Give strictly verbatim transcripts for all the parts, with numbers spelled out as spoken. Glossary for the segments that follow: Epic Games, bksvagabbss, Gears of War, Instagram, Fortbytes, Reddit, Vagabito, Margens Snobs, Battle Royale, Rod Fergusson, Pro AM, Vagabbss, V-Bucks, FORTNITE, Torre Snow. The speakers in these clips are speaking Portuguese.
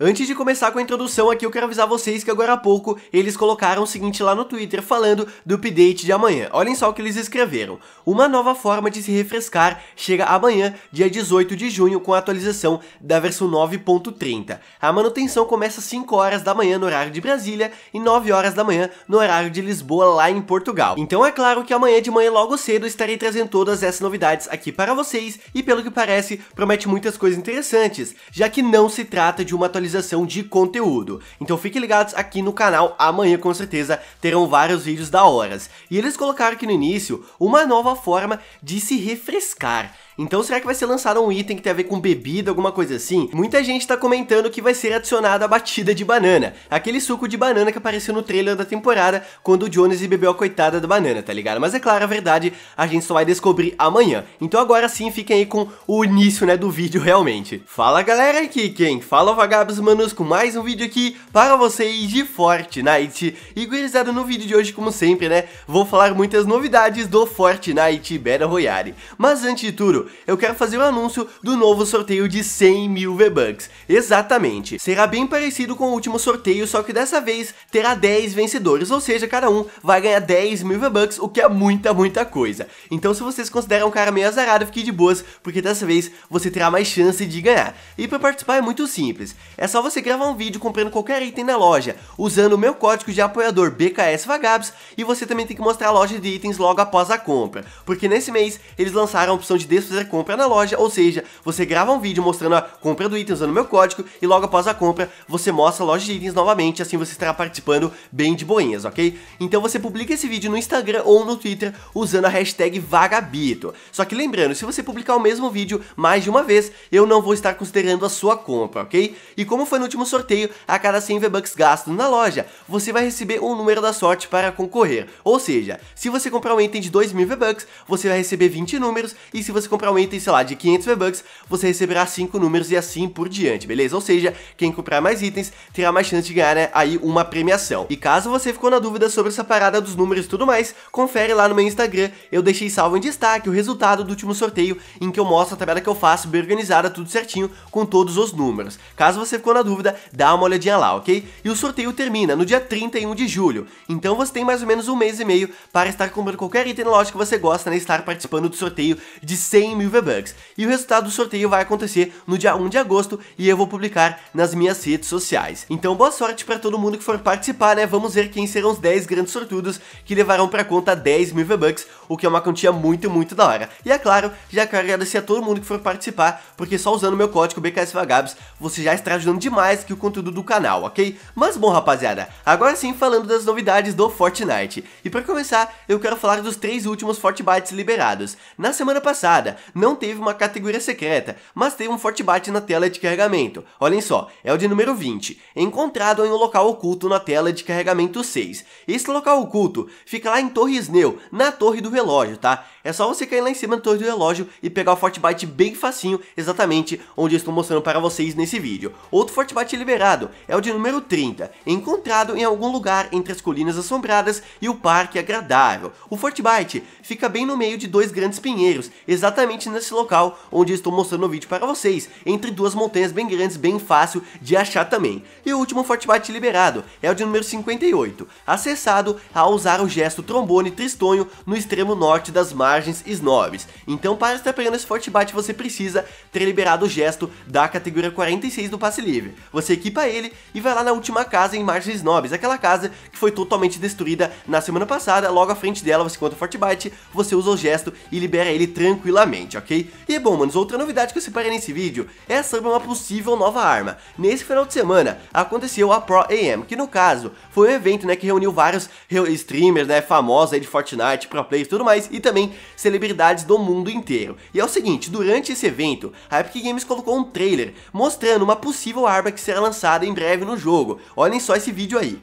Antes de começar com a introdução aqui, eu quero avisar vocês que agora há pouco eles colocaram o seguinte lá no Twitter falando do update de amanhã. Olhem só o que eles escreveram. Uma nova forma de se refrescar chega amanhã, dia dezoito de junho, com a atualização da versão nove ponto trinta. A manutenção começa às cinco horas da manhã no horário de Brasília e nove horas da manhã no horário de Lisboa, lá em Portugal. Então é claro que amanhã de manhã logo cedo estarei trazendo todas essas novidades aqui para vocês e, pelo que parece, promete muitas coisas interessantes, já que não se trata de uma atualização de conteúdo. Então fiquem ligados aqui no canal, amanhã com certeza terão vários vídeos da hora. E eles colocaram aqui no início uma nova forma de se refrescar. Então será que vai ser lançado um item que tem a ver com bebida, alguma coisa assim? Muita gente tá comentando que vai ser adicionada a batida de banana, aquele suco de banana que apareceu no trailer da temporada, quando o Jones bebeu a coitada da banana, tá ligado? Mas é claro, a verdade a gente só vai descobrir amanhã. Então agora sim, fiquem aí com o início, né, do vídeo realmente. Fala galera, aqui quem fala Vagabos, manos, com mais um vídeo aqui para vocês de Fortnite. E gurizada, no vídeo de hoje, como sempre, né, vou falar muitas novidades do Fortnite Battle Royale. Mas antes de tudo, eu quero fazer o um anúncio do novo sorteio de cem mil V-Bucks. Exatamente, será bem parecido com o último sorteio, só que dessa vez terá dez vencedores, ou seja, cada um vai ganhar dez mil V-Bucks, o que é muita, muita coisa. Então se vocês consideram um cara meio azarado, fique de boas, porque dessa vez você terá mais chance de ganhar. E para participar é muito simples, é só você gravar um vídeo comprando qualquer item na loja, usando o meu código de apoiador B K S Vagabres, e você também tem que mostrar a loja de itens logo após a compra, porque nesse mês eles lançaram a opção de desfazer fazer compra na loja, ou seja, você grava um vídeo mostrando a compra do item usando meu código e logo após a compra, você mostra a loja de itens novamente, assim você estará participando bem de boinhas, ok? Então você publica esse vídeo no Instagram ou no Twitter usando a hashtag Vagabito. Só que lembrando, se você publicar o mesmo vídeo mais de uma vez, eu não vou estar considerando a sua compra, ok? E como foi no último sorteio, a cada cem V-Bucks gastos na loja, você vai receber um número da sorte para concorrer, ou seja, se você comprar um item de dois mil V-Bucks, você vai receber vinte números, e se você comprar um item, sei lá, de quinhentos V-Bucks, você receberá cinco números e assim por diante, beleza? Ou seja, quem comprar mais itens terá mais chance de ganhar, né, aí uma premiação. E caso você ficou na dúvida sobre essa parada dos números e tudo mais, confere lá no meu Instagram, eu deixei salvo em destaque o resultado do último sorteio, em que eu mostro a tabela que eu faço, bem organizada, tudo certinho, com todos os números. Caso você ficou na dúvida, dá uma olhadinha lá, ok? E o sorteio termina no dia trinta e um de julho, então você tem mais ou menos um mês e meio para estar comprando qualquer item na loja que você gosta, né, estar participando do sorteio de cem mil V-Bucks. E o resultado do sorteio vai acontecer no dia um de agosto e eu vou publicar nas minhas redes sociais. Então boa sorte pra todo mundo que for participar, né? Vamos ver quem serão os dez grandes sortudos que levarão pra conta dez mil V-Bucks, o que é uma quantia muito, muito da hora. E é claro, já quero agradecer a todo mundo que for participar, porque só usando meu código B K S Vagabres você já está ajudando demais que o conteúdo do canal, ok? Mas bom, rapaziada, agora sim falando das novidades do Fortnite. E pra começar, eu quero falar dos três últimos Fortbytes liberados. Na semana passada, não teve uma categoria secreta, mas teve um Fortbyte na tela de carregamento. Olhem só, é o de número vinte, encontrado em um local oculto na tela de carregamento seis. Esse local oculto fica lá em Torre Snow, na torre do relógio, tá? É só você cair lá em cima da torre do relógio e pegar o Fortbyte bem facinho, exatamente onde eu estou mostrando para vocês nesse vídeo. Outro Fortbyte liberado é o de número trinta, encontrado em algum lugar entre as colinas assombradas e o parque agradável. O Fortbyte fica bem no meio de dois grandes pinheiros, exatamente Exatamente nesse local onde eu estou mostrando o vídeo para vocês, entre duas montanhas bem grandes, bem fácil de achar também. E o último Fortbyte liberado é o de número cinquenta e oito, acessado ao usar o gesto trombone tristonho no extremo norte das Margens Snobs. Então para estar pegando esse Fortbyte você precisa ter liberado o gesto da categoria quarenta e seis do passe livre. Você equipa ele e vai lá na última casa em Margens Snobs, aquela casa que foi totalmente destruída na semana passada, logo à frente dela você encontra o Fortbyte, você usa o gesto e libera ele tranquilamente, ok? E bom, manos, outra novidade que eu separei nesse vídeo é sobre uma possível nova arma. Nesse final de semana aconteceu a Pro A M, que no caso foi um evento, né, que reuniu vários streamers, né, famosos aí de Fortnite, pro players e tudo mais, e também celebridades do mundo inteiro. E é o seguinte, durante esse evento, a Epic Games colocou um trailer mostrando uma possível arma que será lançada em breve no jogo. Olhem só esse vídeo aí.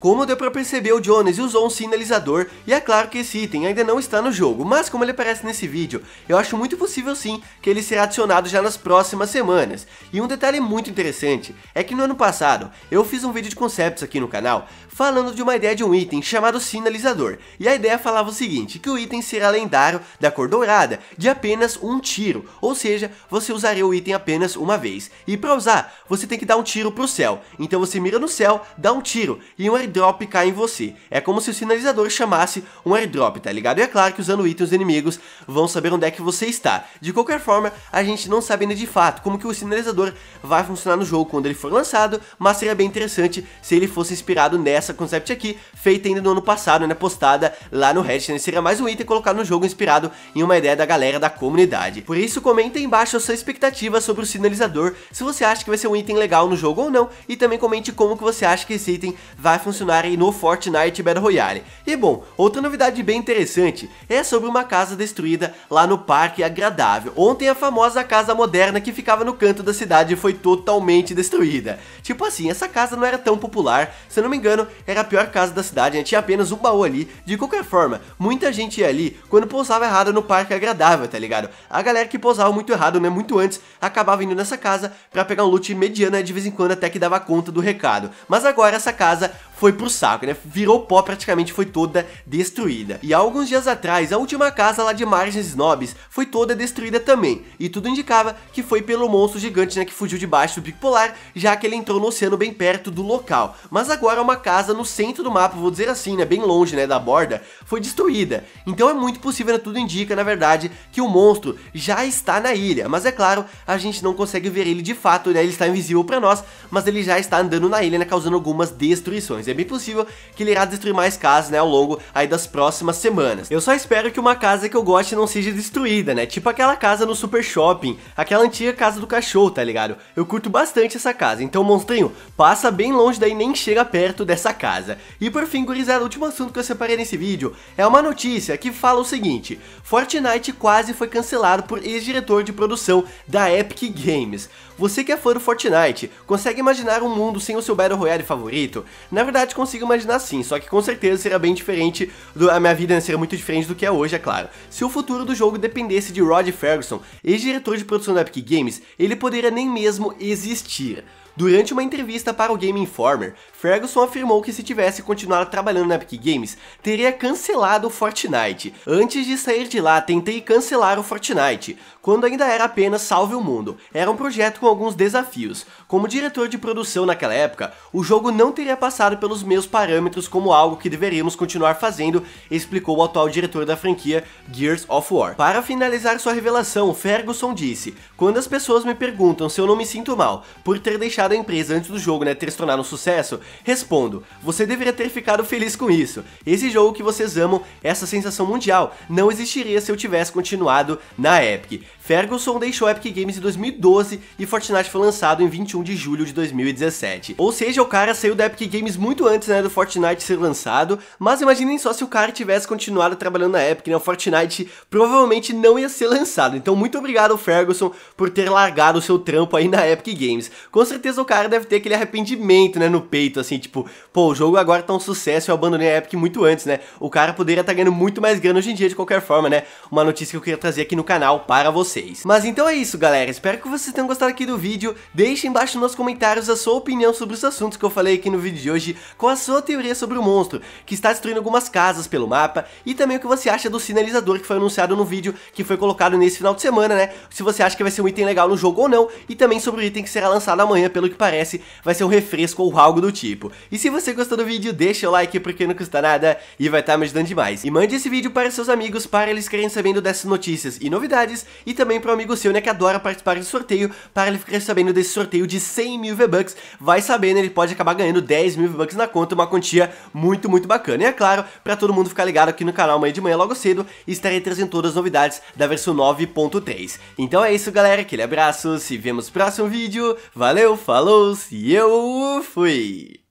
Como deu pra perceber, o Jones usou um sinalizador e é claro que esse item ainda não está no jogo, mas como ele aparece nesse vídeo, eu acho muito possível sim que ele será adicionado já nas próximas semanas. E um detalhe muito interessante é que no ano passado eu fiz um vídeo de concepts aqui no canal falando de uma ideia de um item chamado sinalizador, e a ideia falava o seguinte, que o item será lendário da cor dourada de apenas um tiro, ou seja, você usaria o item apenas uma vez, e pra usar você tem que dar um tiro pro céu, então você mira no céu, dá um tiro e um airdrop cai em você, é como se o sinalizador chamasse um airdrop, tá ligado? E é claro que usando o item os inimigos vão saber onde é que você está. De qualquer forma, a gente não sabe ainda de fato como que o sinalizador vai funcionar no jogo quando ele for lançado, mas seria bem interessante se ele fosse inspirado nessa concept aqui, feita ainda no ano passado, né, postada lá no Reddit, seria mais um item colocado no jogo inspirado em uma ideia da galera da comunidade. Por isso, comenta aí embaixo a sua expectativa sobre o sinalizador, se você acha que vai ser um item legal no jogo ou não, e também comente como que você acha que esse item vai funcionar aí no Fortnite Battle Royale. E bom, outra novidade bem interessante é sobre uma casa destruída lá no Parque Agradável. Ontem a famosa casa moderna que ficava no canto da cidade foi totalmente destruída. Tipo assim, essa casa não era tão popular, se eu não me engano era a pior casa da cidade, né? Tinha apenas um baú ali. De qualquer forma, muita gente ia ali quando pousava errado no Parque Agradável, tá ligado? A galera que pousava muito errado, né, muito antes, acabava indo nessa casa pra pegar um loot mediano, né, de vez em quando até que dava conta do recado. Mas agora essa casa foi Foi pro saco, né? Virou pó, praticamente foi toda destruída. E há alguns dias atrás, a última casa lá de Margens Snobs foi toda destruída também. E tudo indicava que foi pelo monstro gigante, né, que fugiu debaixo do pico polar, já que ele entrou no oceano bem perto do local. Mas agora uma casa no centro do mapa, vou dizer assim, né, bem longe, né, da borda, foi destruída. Então é muito possível, né, tudo indica, na verdade, que o monstro já está na ilha. Mas é claro, a gente não consegue ver ele de fato, né? Ele está invisível pra nós, mas ele já está andando na ilha, né, causando algumas destruições. É bem possível que ele irá destruir mais casas, né, ao longo aí das próximas semanas. Eu só espero que uma casa que eu goste não seja destruída, né, tipo aquela casa no Super Shopping, aquela antiga casa do cachorro, tá ligado? Eu curto bastante essa casa, então monstrinho, passa bem longe daí, nem chega perto dessa casa. E por fim, gurizada, o último assunto que eu separei nesse vídeo é uma notícia que fala o seguinte: Fortnite quase foi cancelado por ex-diretor de produção da Epic Games. Você que é fã do Fortnite, consegue imaginar um mundo sem o seu Battle Royale favorito? Na verdade, consigo imaginar sim, só que com certeza será bem diferente, do, a minha vida, né, será muito diferente do que é hoje, é claro. Se o futuro do jogo dependesse de Rod Fergusson, ex-diretor de produção da Epic Games, ele poderia nem mesmo existir. Durante uma entrevista para o Game Informer, Fergusson afirmou que se tivesse continuado trabalhando na Epic Games, teria cancelado o Fortnite. Antes de sair de lá, tentei cancelar o Fortnite, quando ainda era apenas Salve o Mundo. Era um projeto com alguns desafios. Como diretor de produção naquela época, o jogo não teria passado pelos meus parâmetros como algo que deveríamos continuar fazendo, explicou o atual diretor da franquia Gears of War. Para finalizar sua revelação, Fergusson disse: "Quando as pessoas me perguntam se eu não me sinto mal por ter deixado da empresa antes do jogo, né, ter se tornado um sucesso, respondo, você deveria ter ficado feliz com isso. Esse jogo que vocês amam, essa sensação mundial, não existiria se eu tivesse continuado na Epic." Fergusson deixou a Epic Games em dois mil e doze e Fortnite foi lançado em vinte e um de julho de dois mil e dezessete. Ou seja, o cara saiu da Epic Games muito antes, né, do Fortnite ser lançado, mas imaginem só se o cara tivesse continuado trabalhando na Epic, né, o Fortnite provavelmente não ia ser lançado. Então muito obrigado, Fergusson, por ter largado o seu trampo aí na Epic Games. Com certeza o cara deve ter aquele arrependimento, né, no peito, assim, tipo, pô, o jogo agora tá um sucesso, eu abandonei a Epic muito antes, né, o cara poderia estar tá ganhando muito mais grana hoje em dia, de qualquer forma, né, uma notícia que eu queria trazer aqui no canal para vocês. Mas então é isso, galera, espero que vocês tenham gostado aqui do vídeo, deixem embaixo nos comentários a sua opinião sobre os assuntos que eu falei aqui no vídeo de hoje, com a sua teoria sobre o monstro que está destruindo algumas casas pelo mapa, e também o que você acha do sinalizador que foi anunciado no vídeo, que foi colocado nesse final de semana, né, se você acha que vai ser um item legal no jogo ou não, e também sobre o item que será lançado amanhã, pelo que parece, vai ser um refresco ou algo do tipo. E se você gostou do vídeo, deixa o like porque não custa nada e vai estar me ajudando demais. E mande esse vídeo para seus amigos, para eles querem sabendo dessas notícias e novidades, e também para um amigo seu, né, que adora participar de sorteio, para ele ficar sabendo desse sorteio de cem mil V-Bucks, vai sabendo, ele pode acabar ganhando dez mil V-Bucks na conta, uma quantia muito, muito bacana. E é claro, para todo mundo ficar ligado aqui no canal amanhã de manhã logo cedo, estarei trazendo todas as novidades da versão nove ponto três. Então é isso, galera, aquele abraço, se vemos no próximo vídeo, valeu! Falou-se, eu fui!